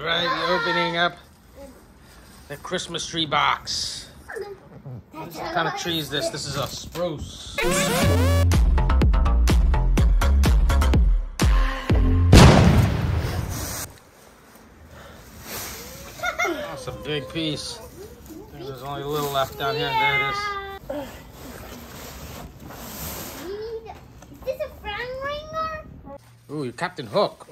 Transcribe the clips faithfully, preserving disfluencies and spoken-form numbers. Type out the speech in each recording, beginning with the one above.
All right, we're opening up the Christmas tree box. What kind of tree is this? This is a spruce. That's a big piece. I think there's only a little left down here. There it is. Ooh, you're Captain Hook.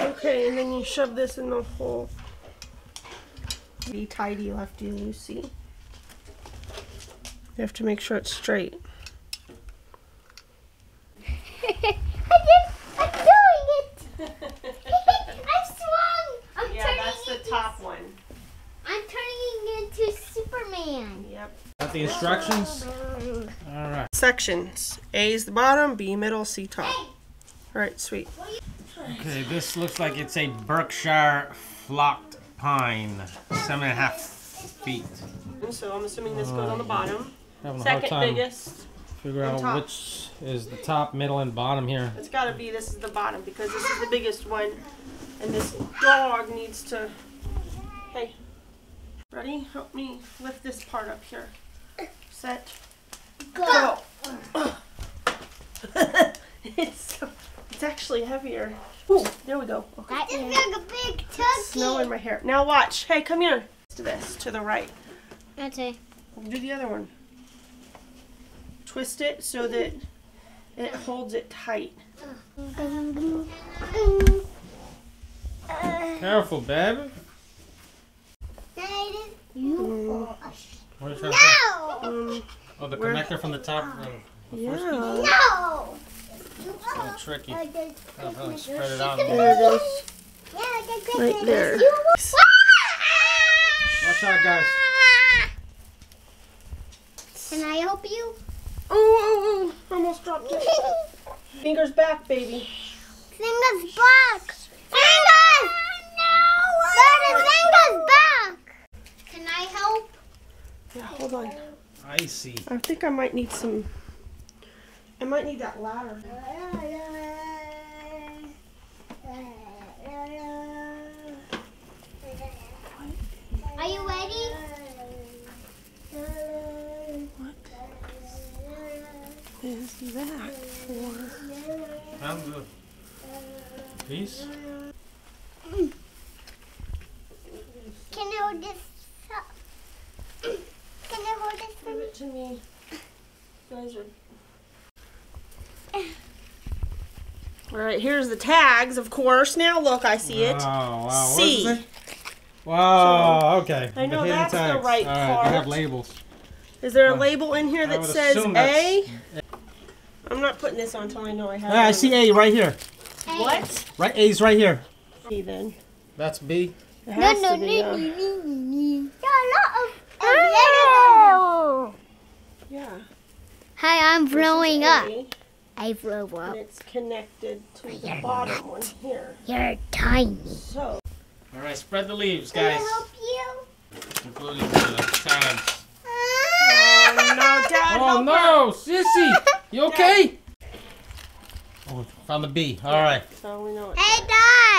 Okay, and then you shove this in the hole. Be tidy, Lefty Lucy. You have to make sure it's straight. I I'm doing it! I'm swung! I'm yeah, turning that's the into top one. I'm turning into Superman. Yep. Got the instructions? All right. Sections. A is the bottom, B middle, C top. Hey. All right, sweet. Okay, this looks like it's a Berkshire flocked pine, seven and a half feet. And so I'm assuming this goes on the bottom. Having Second a hard time biggest. Figure out top. Which is the top, middle, and bottom here. It's got to be this is the bottom because this is the biggest one, and this dog needs to. Hey, ready? Help me lift this part up here. Set. Go. Go. It's so. It's actually heavier. Ooh, there we go. Okay. That is like a big turkey. Snow in my hair. Now watch. Hey, come here. To this, to the right. Okay. Do the other one. Twist it so that it holds it tight. Careful, babe. No. Um, oh, the Where? connector from the top. The yeah. First no. It's kind of tricky. I don't really spread it out. There it goes. Right there. Watch out, guys. Can I help you? Oh, I almost dropped it. Fingers back, baby. Fingers back. Fingers! No! Go to fingers back. Can I help? Yeah, hold on. I see. I think I might need some... I might need that ladder. Are you ready? What is that for? Found the piece? Can I hold this up? Can I hold this for me? Give it to me. You guys are... All right, here's the tags, of course. Now look, I see it. Wow, wow. C. What is it? Wow, okay. I know that's tags. the right All right, part. They have labels. Is there a uh, label in here that says A? I'm not putting this on until I know I have it. Yeah, I see A right here. A. What? Right, A's right here. B then. That's B. It has no, no, to be no, no, no, no, no. There are a lot of... Yeah. Hi, I'm growing up. I blow up. And it's connected to the You're bottom not. one here. You're tiny. So. All right, spread the leaves, guys. Can I help you? Including the tags. Oh no, Dad! Oh no, her. Sissy! You okay? Oh, found the bee. All yeah, right. So we know it. Hey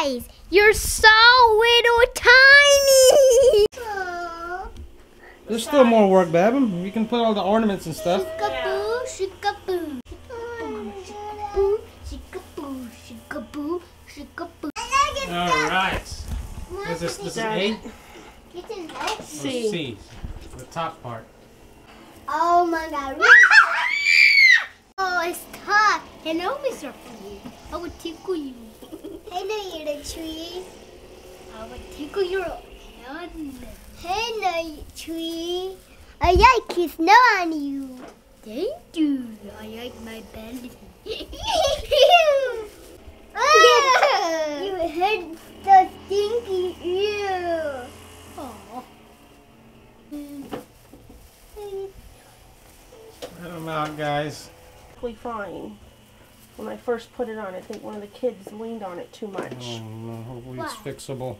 guys, you're so little tiny. Aww. There's still more work, Babam. You can put all the ornaments and stuff. Shikaboo, shikaboo. Alright. Is this, this is A? This is C. C. The top part. Oh my god. Oh, it's tough. Hello, Mister Hershey. I will tickle you. Hello, little tree. I will tickle your hand. Hello, tree. I like his snow on you. Thank you. I like my belly. Oh, you heard the stinky ew. Oh. Spread them out, guys. Totally fine. When I first put it on, I think one of the kids leaned on it too much. Oh, no. Hopefully what? It's fixable.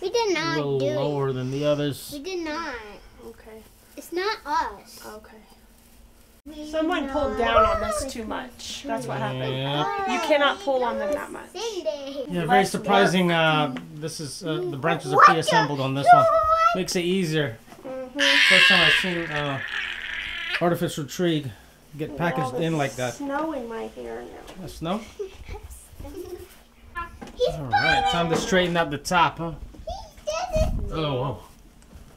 We did not do it. A little do lower it. than the others. We did not. Okay. It's not us. Okay. Someone pulled down on this too much. That's what happened. Yeah. You cannot pull on them that much. Yeah, very surprising. Uh, this is uh, the branches are pre-assembled on this one. Makes it easier. Mm-hmm. First time I've seen uh, artificial tree get packaged in like that. Snow in my hair now. Snow? All right, time to straighten up the top, huh? Oh, oh,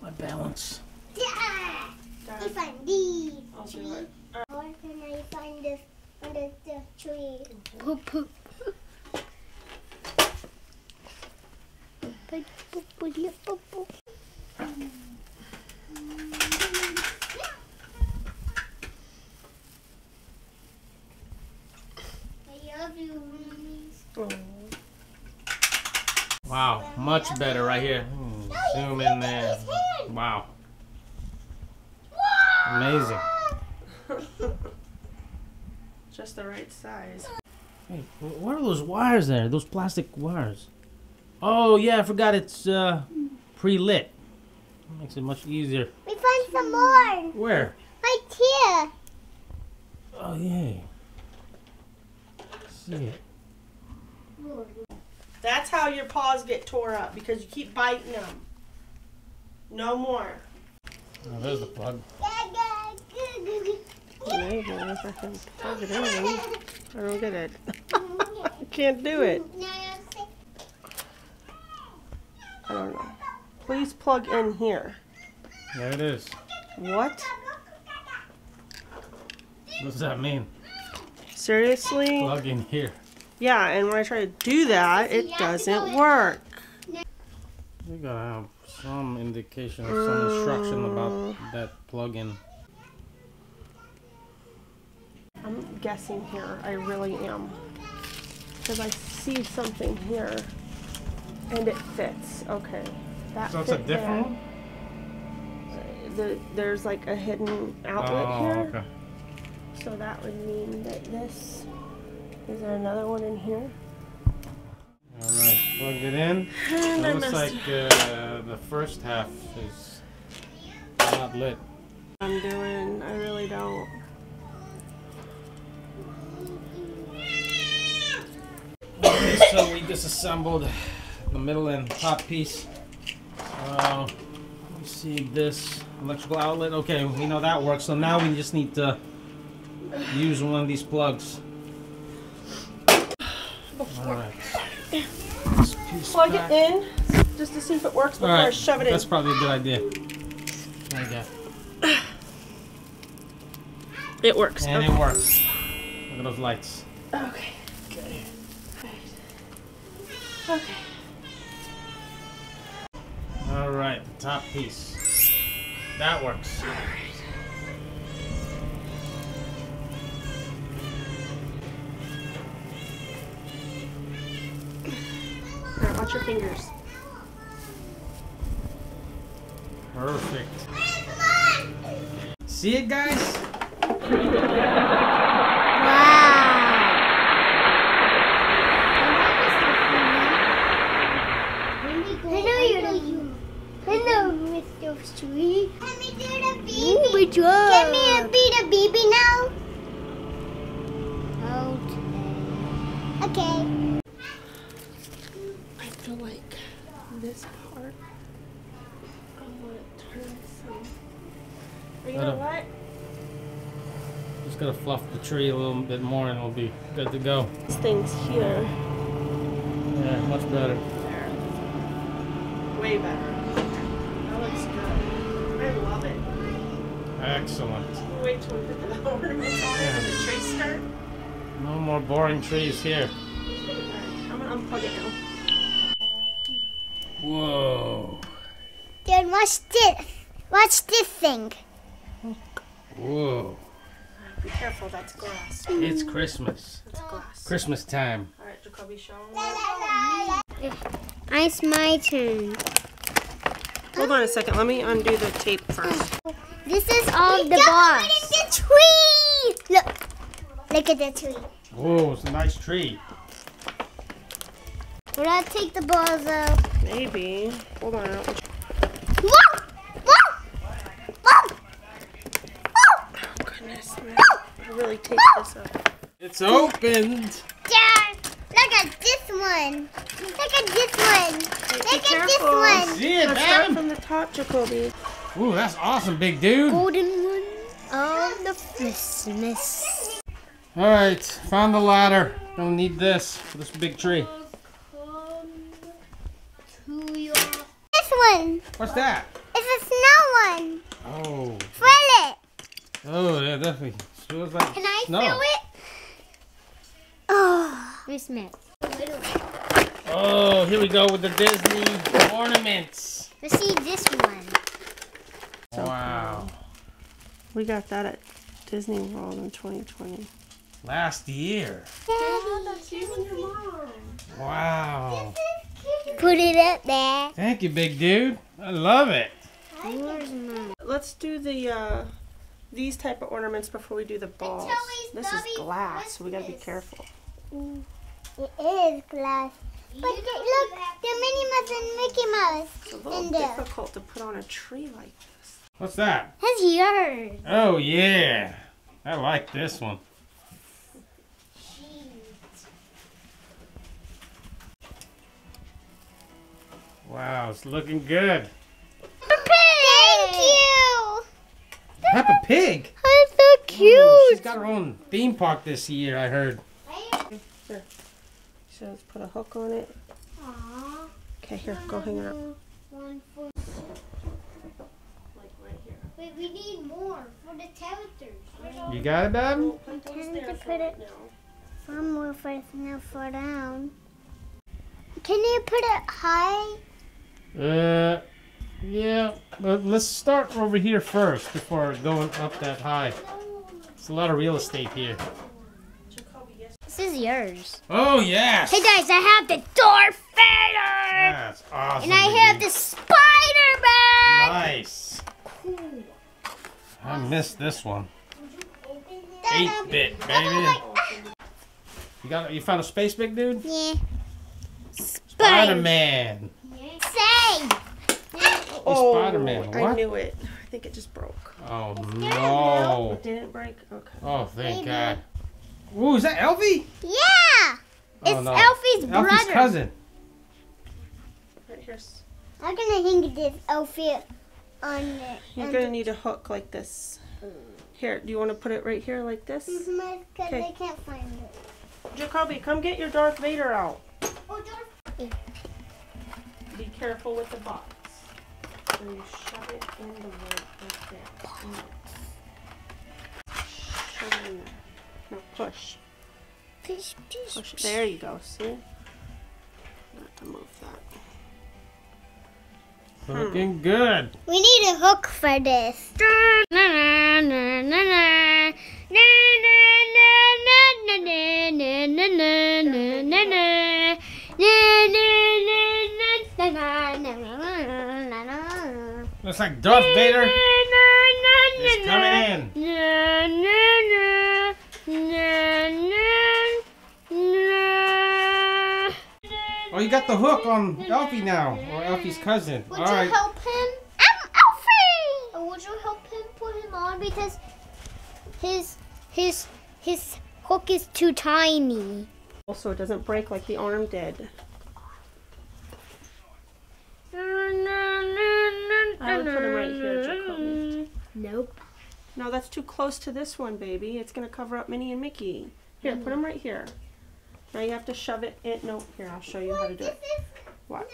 my balance. If I need. Where can I find this under the tree? Poop, poop. I love you, mommies. Wow, much better right here. Ooh, zoom in there. Wow. Amazing. Just the right size. Hey, what are those wires there? Those plastic wires. Oh yeah, I forgot it's uh, pre-lit. Makes it much easier. We found some more. Where? Right here. Oh yeah. Let's see it. That's how your paws get tore up because you keep biting them. No more. Oh, there's the plug. Maybe if I can plug it in, I don't get it. I can't do it. I don't know. Please plug in here. There it is. What? What does that mean? Seriously? Plug in here. Yeah, and when I try to do that, it doesn't work. We gotta have some indication or some instruction about that plug-in. I'm guessing here. I really am. Because I see something here. And it fits. Okay. That so it's a different one? The, there's like a hidden outlet oh, here. Okay. So that would mean that this... Is there another one in here? Alright, plugged it in. It looks like uh, the first half is not lit. I'm doing, I really don't. Okay, so we disassembled the middle and top piece. Uh, we see this electrical outlet. Okay, we know that works. So now we just need to use one of these plugs. Alright. Plug back. It in just to see if it works before right. I shove it That's in. That's probably a good idea. There you go. It works. And okay. It works. Look at those lights. Okay. Good. Right. Okay. Alright, the top piece. That works. Alright. Watch your fingers. Perfect. See it, guys? Wow. Hello, you. Hello, Mister Sweet. Let me do the baby. Can we be the baby now? Okay. Okay. This part, I want to turn some. Are you gonna what? Just gotta fluff the tree a little bit more and it'll be good to go. This thing's here. Yeah, much better. There. Way better. That looks good. I love it. Excellent. Wait till we put the ornaments on it and the tree start. No more boring trees here. I'm gonna unplug it now. Whoa. Dude, watch this. Watch this thing. Whoa. Be careful, that's glass. Mm. It's Christmas. It's glass. Christmas time. Alright, Jacoby, show me. It's my turn. Hold on a second. Let me undo the tape first. This is all we the box. Look at the tree. Look. Look at the tree. Whoa, it's a nice tree. Would I take the balls out? Maybe. Hold on. Whoa! Whoa! Whoa! Whoa! Oh, goodness, man. also. It's opened. Dad, look at this one. Look at this one. Look at careful. this one. See it, Let's man. Start from the top, Jacoby. Ooh, that's awesome, big dude. Golden one of the Christmas. All right, found the ladder. Don't need this for this big tree. This one. What's that? It's a snow one. Oh. Fill it. Oh, yeah, definitely. Feels like Can I snow. feel it? Oh. We smell. Oh, here we go with the Disney ornaments. Let's see this one. So wow. Cool. We got that at Disney World in twenty twenty. Last year. Wow. Put it up there. Thank you, big dude. I love it. Let's do the uh, these type of ornaments before we do the balls. This is glass, so we gotta be careful. Mm. It is glass. But they, look, the Minnie Mouse and Mickey Mouse. It's a little difficult to put on a tree like this. What's that? That's yours. Oh yeah, I like this one. Wow, it's looking good. Peppa Pig! Thank you! Peppa Pig? That's so cute! Oh, she's got her own theme park this year, I heard. Here. So let's put a hook on it. Aww. Okay, here, go hang it up. One, four, like right here. Wait, we need more for the characters. You got it, Dad? I'm trying to put it one more for snow fall down. Can you put it high? Uh, yeah. But let's start over here first before going up that high. It's a lot of real estate here. This is yours. Oh yes! Hey guys, I have the Darth Vader. That's awesome. And I indeed. have the Spider-Man. Nice. Cool. I missed this one. eight bit, baby. You got? You found a space, big dude? Yeah. Spider-Man. Say. Oh, Spider-Man. I knew it. I think it just broke. Oh no! It didn't break. Okay. Oh, thank Maybe. God. Ooh, is that Elfie? Yeah. Oh, it's no. Elfie's brother. Elfie's cousin. Right here. I'm gonna hang this Elfie on it. You're gonna need a hook like this. Here, do you want to put it right here like this? Mm-hmm, because I can't find it. Jacoby, come get your Darth Vader out. Oh, Darth. Be careful with the box. So you shove it in the wood right there. Shove it in there. No, push. Push, push. Push. There you go, see? Not to move that. Looking hmm. good. We need a hook for this. Looks like Darth Vader is coming in. Oh, you got the hook on Elfie now, or Elfie's cousin. Would All you right. help him? I'm Elfie! Or would you help him put him on because his his his hook is too tiny. Also, it doesn't break like the arm did. I would put him right here, Jacoby. Nope. No, that's too close to this one, baby. It's gonna cover up Minnie and Mickey. Here, mm. put him right here. Now you have to shove it in. No, here, I'll show you how to do it. Watch.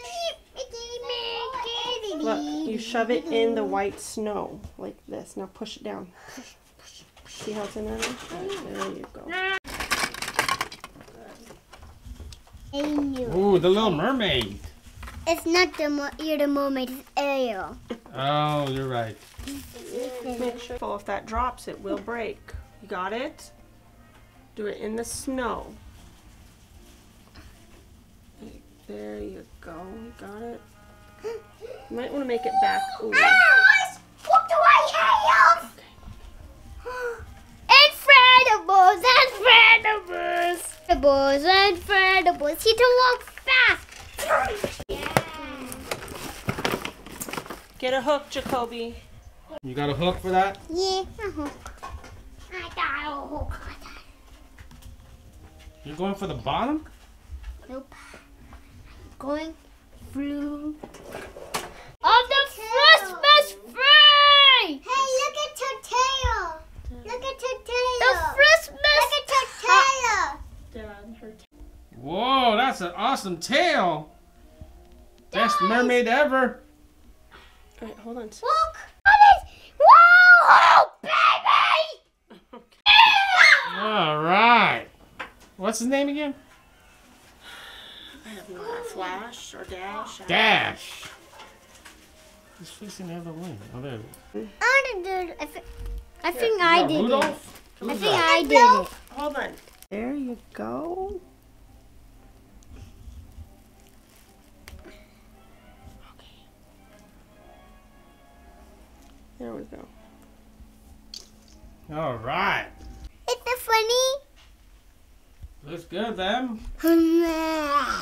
Look, you shove it in the white snow, like this. Now push it down. See how it's in there? There you go. Ooh, the Little Mermaid. It's not the mo you're the mermaid, it's Ariel. Oh, you're right. Make sure if that drops, it will break. You got it? Do it in the snow. There you go. You got it. You might want to make it back. Ooh. Ah, scooped away, Elf! Incredibles! Incredibles! Incredibles! Incredibles! He can walk fast! Yeah. Get a hook, Jacoby. You got a hook for that? Yeah, a hook. I got a hook. You're going for the bottom? Nope. Going through of the Christmas tree! Hey, look at her tail! Look at her tail! The Christmas! Look at her tail! They're on her tail. Whoa, that's an awesome tail! Best Guys. mermaid ever! Alright, hold on. Look! What is... Whoa, baby! Alright. What's his name again? I have no idea. Flash or Dash. Dash. He's facing the other way. Oh, there it is. I did it. I, th I yeah. think no, I did Rudolph? it. Who's I think that? I did it. Hold on. There you go. Okay. There we go. All right. Isn't it funny? Looks good, then. Mom.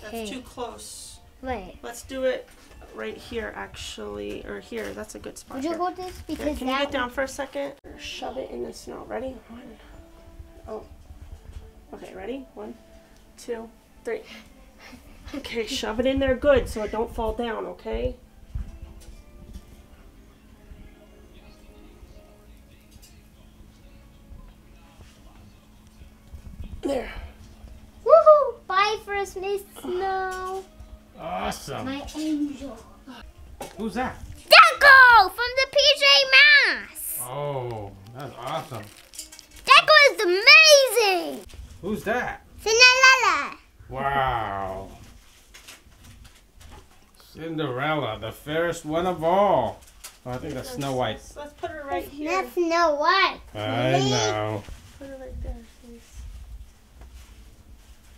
That's hey. too close. Wait. Let's do it right here, actually. Or here. That's a good spot. Would you hold this? Because yeah, can you get down for a second? Shove it in the snow. Ready? One. Oh. Okay, ready? One, two, three. Okay, shove it in there good so it don't fall down, okay? There. Woohoo! Bye, Christmas snow. Awesome. My angel. Who's that? Deco from the P J Masks. Oh, that's awesome. Deco is amazing. Who's that? Cinderella. Wow. Cinderella, the fairest one of all. Oh, I think that's Snow White. Let's put her right here. That's Snow White. I know. Put her right there.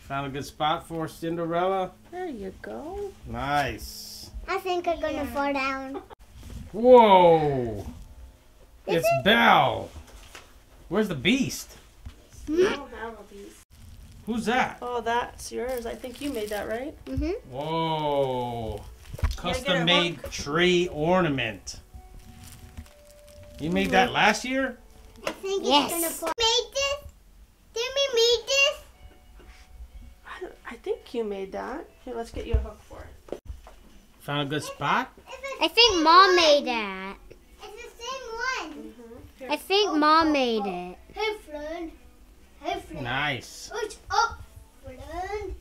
Found a good spot for Cinderella. There you go. Nice. I think I'm gonna yeah. fall down. Whoa! Is it's it? Belle. Where's the beast? I don't have a beast. Who's that? Oh, that's yours. I think you made that, right? Mm-hmm. Whoa! Custom-made tree ornament. You made mm-hmm. that last year? I think yes. it's gonna fall. Made this? Did we make this? I think you made that. Here, let's get you a hook for it. Found a good spot? I think Mom made that. It's the same one. Mm-hmm. I think oh, Mom oh, made oh. it. Hey, friend. Hey, friend. Nice. What's up, friend?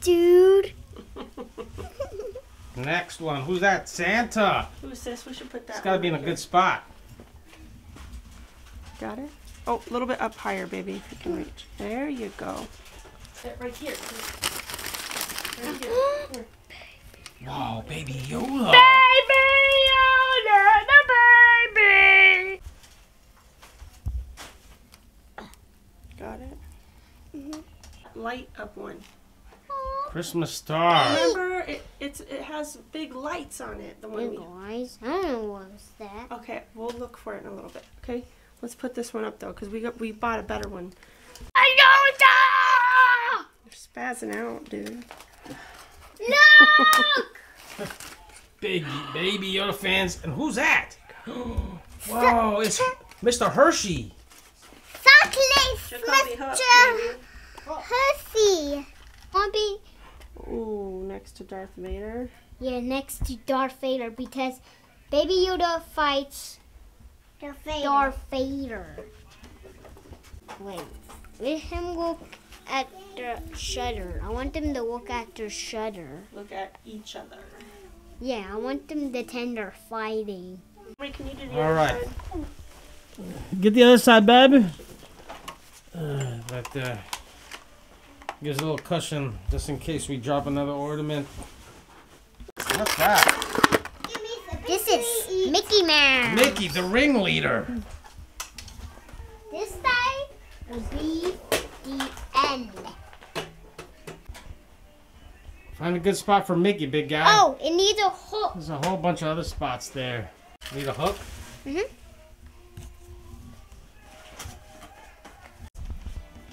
Dude. Next one. Who's that? Santa. Who's this? We should put that. It's got to be in a here. good spot. Got it? Oh, a little bit up higher, baby, if you can reach. There you go. Right here. Right here. Wow, Baby Yoda. Baby Yoda, the baby. Got it. Mm-hmm. Light up one. Christmas star. Remember, it it's, it has big lights on it. The one. Big lights. I don't know what was that. Okay, we'll look for it in a little bit. Okay, let's put this one up though, because we got we bought a better one. I know that. Spazzing out, dude. Look! Big Baby Yoda fans. And who's that? Whoa, it's Mister Hershey. Mister Hershey. Mommy. Ooh, next to Darth Vader. Yeah, next to Darth Vader because Baby Yoda fights Darth Vader. Darth Vader. Wait, let him go at the Shudder. I want them to look at the Shudder. Look at each other. Yeah, I want them to tender fighting. Can you do the All right. Side? Get the other side, baby. Uh, that uh, gives a little cushion just in case we drop another ornament. What's that? This is Mickey Mouse. Mickey, the ringleader. This side will be the end. Find a good spot for Mickey, big guy. Oh, it needs a hook. There's a whole bunch of other spots there. Need a hook? Mm-hmm.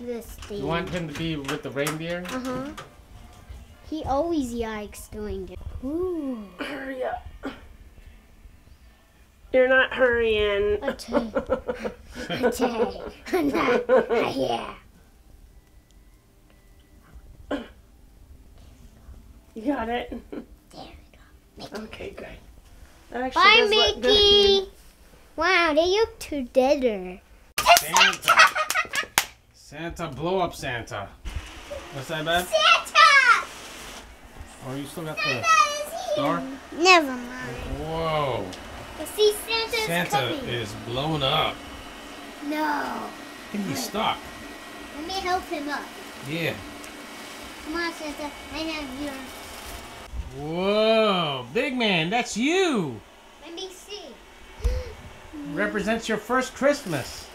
This thing. You want him to be with the reindeer? Uh-huh. He always yikes doing it. Ooh. Hurry up. You're not hurrying. Okay. Okay. I'm not hurrying. You got it? There we go. Mickey. Okay, good. That actually Bye, does Mickey. Look good. Wow, they look together. Santa. Santa, blow up Santa. What's that, Beth? Santa! Oh, you still got the star? Never mind. Whoa. I see Santa's Santa coming. Is blown up. No. I think he's stuck. Let me help him up. Yeah. Come on, Santa. I have your... Whoa. Big man, that's you. Let me see. Represents your first Christmas.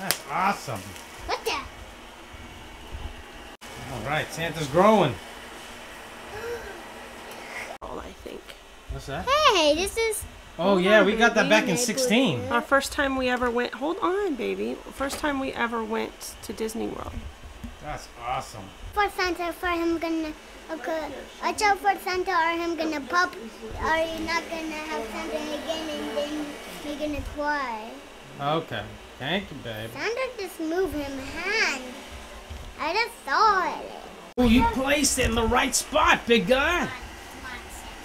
That's awesome. What the? All right, Santa's growing. All I think. What's that? Hey, this is... Oh, yeah, we got that back in sixteen. Our first time we ever went... Hold on, baby. First time we ever went to Disney World. That's awesome. For Santa, for him gonna... Okay, watch out for Santa or him gonna pop. Or you're not gonna have Santa again and then you're gonna cry. Okay. Thank you, babe. Santa just moved him hand. I just saw it. Well, you placed it in the right spot, big guy.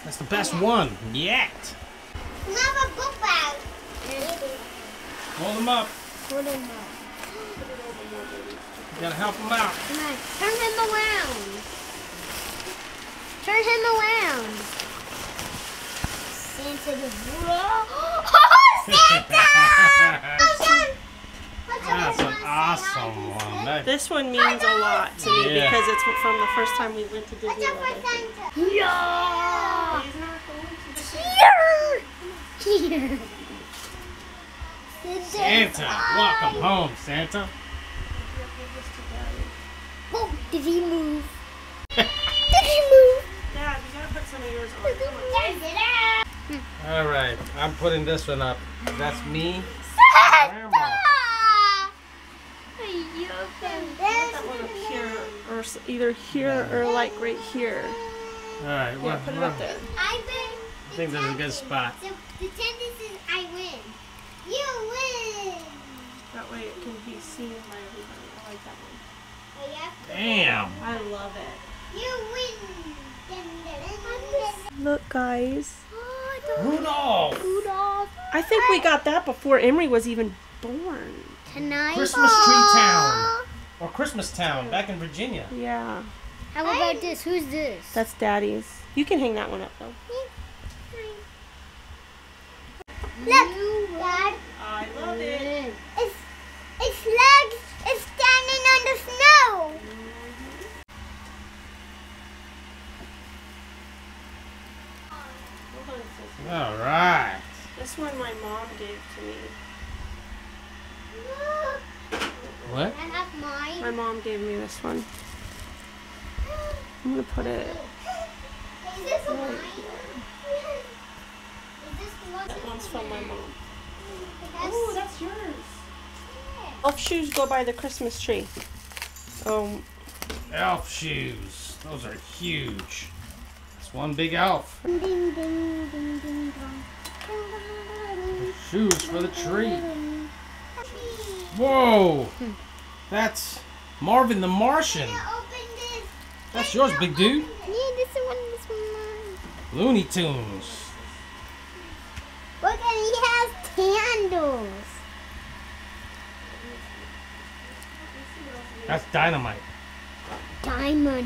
That's the best one yet. We have a book bag. Hold him up. Hold him up. You gotta help him out. Come on. Turn him around. Turn him around. Santa the Oh, Santa! Oh, that's an awesome one. This one means a lot to me yeah. because it's from the first time we went to Disney World. Yeah! Here! Here! Santa, welcome home, Santa. Oh, did he move? Did he move? Dad, you gotta put some of yours on. Come on. All right, I'm putting this one up. That's me. Grandma. That one up here, or either here or like right here. All right, well, yeah, put it up there. I, I think that's a good spot. The, the tendency is I win. You win. That way it can be seen by everybody. I like that one. Damn. I love it. You win. Look, guys. Rudolph. Rudolph. I think we got that before Emery was even born. Tonight. Christmas Tree Town. Or Christmas Town back in Virginia. Yeah. How about I'm... this? Who's this? That's Daddy's. You can hang that one up though. Look, Dad. I love it. It's it's legs is standing on the snow. Mm-hmm. All right. This one my mom gave to me. What? I have mine. My mom gave me this one. I'm gonna put it. Is this right mine? Is this one? That one's from my mom. Oh, that's yours. Elf shoes go by the Christmas tree. Um. Elf shoes. Those are huge. That's one big elf. Ding ding ding ding ding dong. Shoes for the tree. Whoa! Hmm. That's Marvin the Martian. That's yours, big dude. Yeah, this one, this one. Looney Tunes. Look, and he has candles. That's dynamite. Dynamite.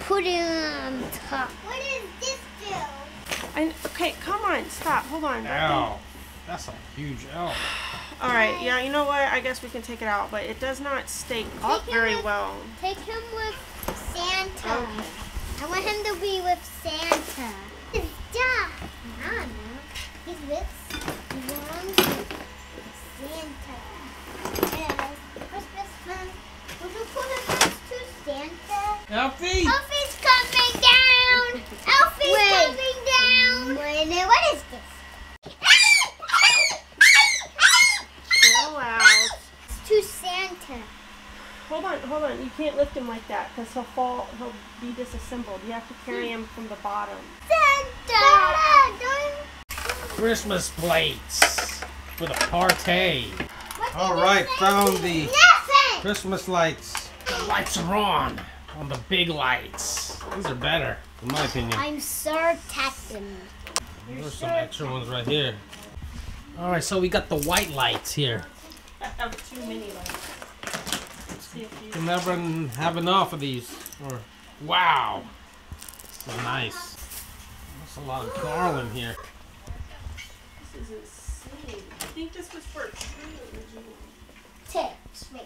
Put it on top. What is this do? I, okay, come on, stop. Hold on. Ow. That's a huge elf. All right, yeah, you know what? I guess we can take it out, but it does not stay up very with, well. Take him with Santa. Um, I want him to be with Santa. He's done. I don't know. He's with he belongs to Santa. Yeah, Christmas fun. Would you put him next to Santa? Elfie! Elfie's coming down! Elfie's Wait. coming down! Wait a minute, what is this? Hold on, hold on. You can't lift him like that because he'll fall. He'll be disassembled. You have to carry him from the bottom. Santa! Santa! Christmas plates for the party. Alright, found the nothing. Christmas lights. The lights are on. On the big lights. These are better, in my opinion. I'm so testing. There's some extra ones right here. Alright, so we got the white lights here. I have too many lights. Let's see if you can never have enough of these. Or wow. So nice. That's a lot of garland here. This is insane. I think this was for a tree originally. Tips. Wait.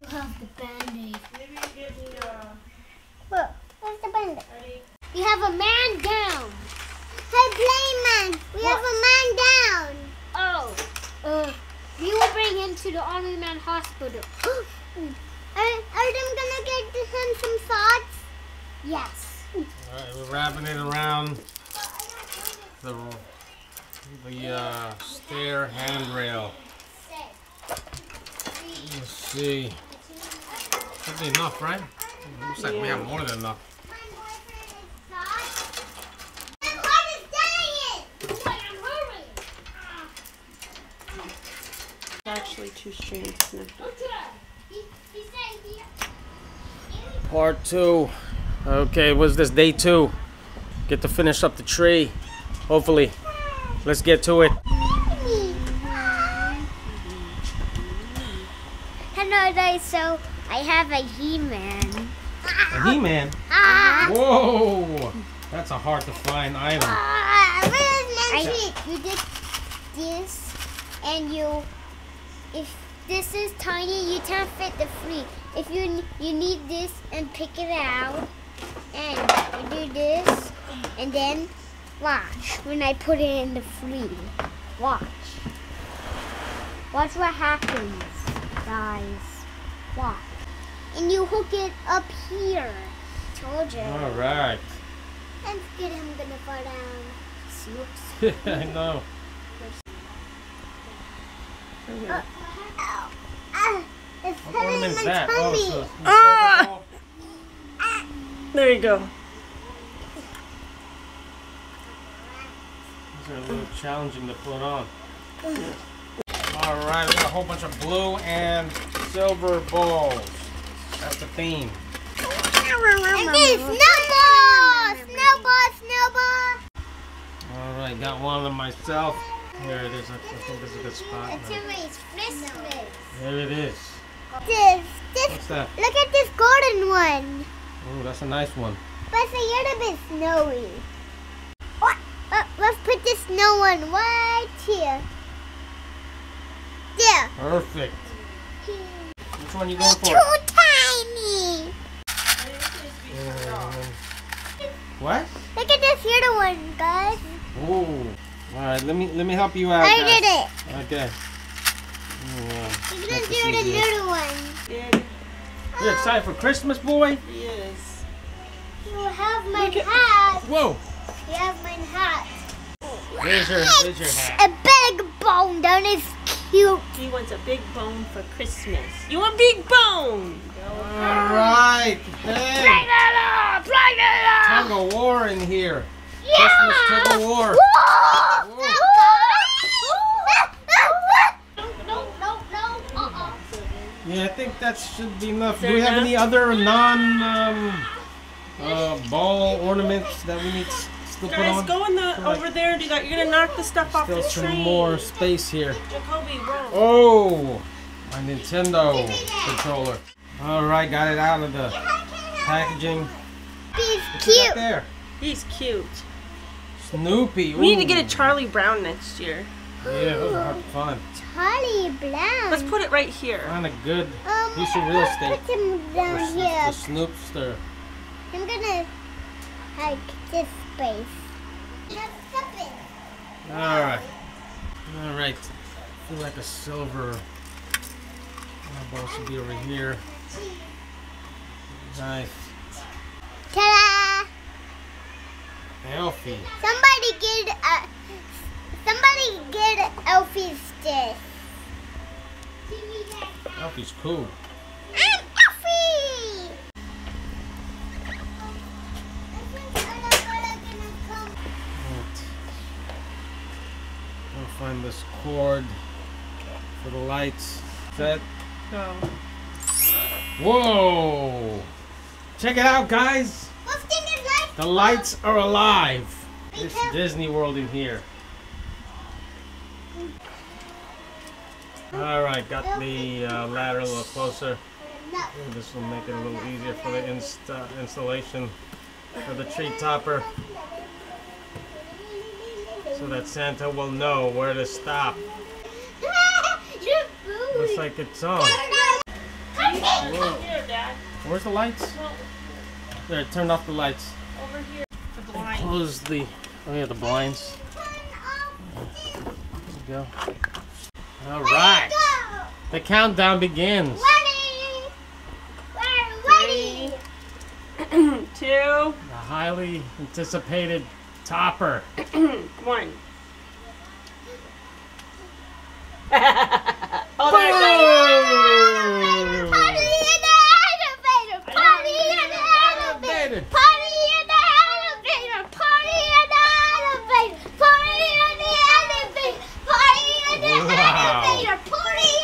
We'll have the band-aid. Maybe you give me a... Look, where's the band-aid? We have a man down. Hey, Playman, we what? have a man down. Oh. Uh, we will bring him to the Army Man Hospital. are, are them gonna get him some socks? Yes. Alright, we're wrapping it around the, the uh, stair handrail. Let's see. Should be enough, right? It looks like yeah. we have more than enough. Actually, two strings connected. Part two. Okay, was this day two? Get to finish up the tree. Hopefully, let's get to it. Hello, guys. So I have a He-Man. A He-Man? Uh-huh. Whoa! That's a hard to find item. I, you just this and you. If this is tiny, you can't fit the free. If you you need this and pick it out, and you do this, and then watch when I put it in the free. Watch. Watch what happens, guys. Watch. And you hook it up here. Told you. All right. And get him gonna fall down. Oops. I know. Uh, oh, uh, it's what ornament is that? Oh, so, so ah! ah! There you go. These are a little challenging to put on. Alright, we got a whole bunch of blue and silver balls. That's the theme. And these snowballs! Snowball, snowball! Alright, got one of them myself. Here it is. I think this is a good spot. It's erased Christmas. There it is. This, this. What's that? Look at this golden one. Oh, that's a nice one. But it's a little bit snowy. What? Uh, let's put this snow one right here. There. Perfect. Which one are you going for? Too tiny. Um, what? Look at this little one, guys. Oh. All right, let me let me help you out. I guys. did it. Okay. You're gonna do the little one. Yeah. You excited for Christmas, boy? Yes. You have my hat. Whoa. You have my hat. Here's your, here's your hat. A big bone. That is cute. He wants a big bone for Christmas. You want big bone? All right. Hey. Tug of war in here. Yeah. Christmas tug of war. Whoa. Yeah, I think that should be enough. Do we have any other non um, uh, ball ornaments that we need to still put on? Guys, go in the, over there and do that. You're going to knock the stuff off the tree. Still some more space here. Jacoby, roll. Oh, my Nintendo controller. All right, got it out of the packaging. He's cute. There. He's cute. Snoopy. Ooh. We need to get a Charlie Brown next year. Yeah, those are fun. Charlie Brown. Let's put it right here. Find a good um, piece of real estate. Put him down for here. The Snoopster. I'm gonna hike this space. All right. All right. I feel like a silver ball should be over here. Nice. Ta-da! Elfie. Somebody get a. Somebody get Elfie's stick. Elfie's cool. I'm Elfie! this cord for the lights. Is that? No. Whoa! Check it out, guys! What's in the lights? The lights are alive! It's Disney World in here. Alright, got the uh, ladder a little closer. This will make it a little easier for the insta installation of the tree topper, so that Santa will know where to stop. Looks like it's on. Where's the lights? There, turn off the lights. Over here. The blinds. Close the. Oh yeah, the blinds. There we go. All right. The countdown begins. Two. The highly anticipated topper. One. Oh, there's party in the elevator! Party in the elevator! Party in the elevator! Party in the elevator! Party in the elevator! Party in the elevator! Party in the elevator!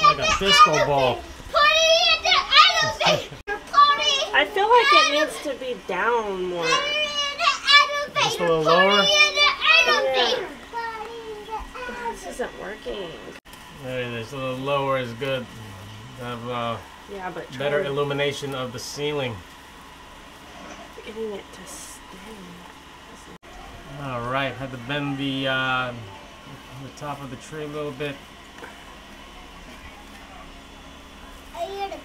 Like a disco ball. Party in the elevator! I feel like it needs to be down more. Just a little lower. Yeah. This isn't working. There it is. A little lower is good. Have uh, yeah, but better illumination of the ceiling. Getting it to stay. All right, had to bend the uh, the top of the tree a little bit. A little bit.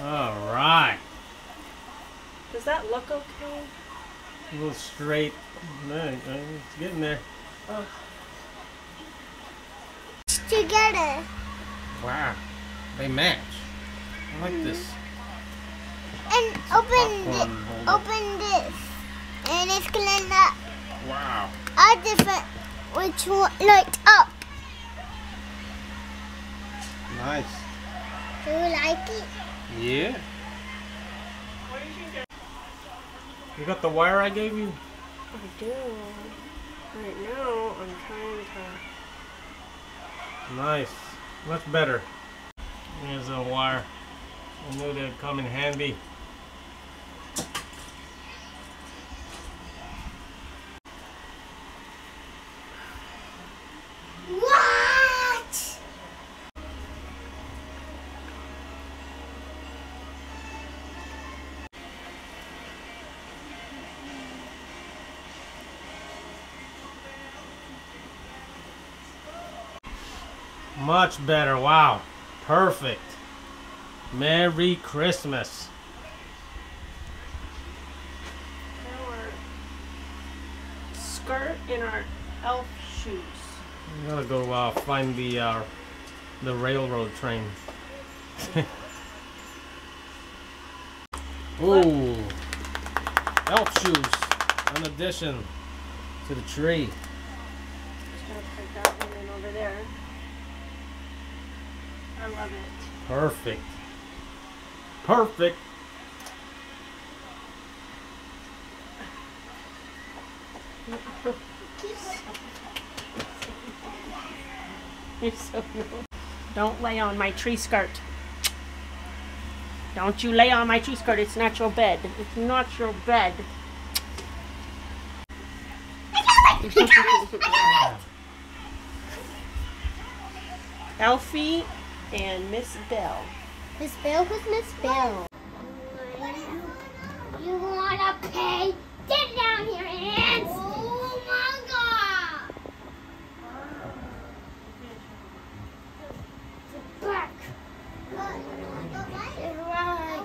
Alright. Does that look okay? A little straight. No, it's getting there. Oh. Together. Wow. They match. I like mm-hmm. this. And open this. Open this. And it's gonna not. Wow. All different. Which one light up. Nice. Do you like it? Yeah. You got the wire I gave you? I do. Right now, I'm trying to... Nice. Much better. There's a wire. I knew they'd come in handy. Much better. Wow. Perfect. Merry Christmas. Now our skirt and our elf shoes. We gotta go uh, find the uh, the railroad train. Ooh. Elf shoes. An addition to the tree. Just gotta put that one in over there. I love it. Perfect. Perfect. You're so cool. Don't lay on my tree skirt. Don't you lay on my tree skirt. It's not your bed. It's not your bed. I got it! I got it! I got it! Elfie. And Miss Belle. Miss Belle? Who's Miss Belle? You wanna pay? Get down here, ants! Oh my god! The back. The right.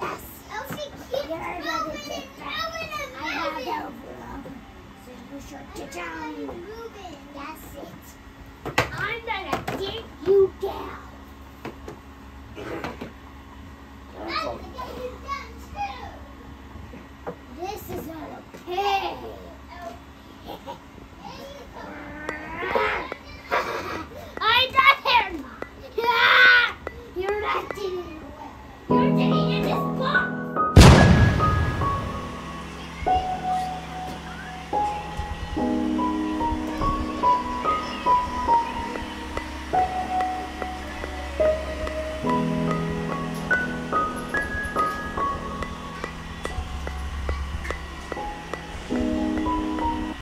Yes. Elfie keeps moving and moving and moving! I have Elfie. So you should get down. That's it. I'm gonna get you down.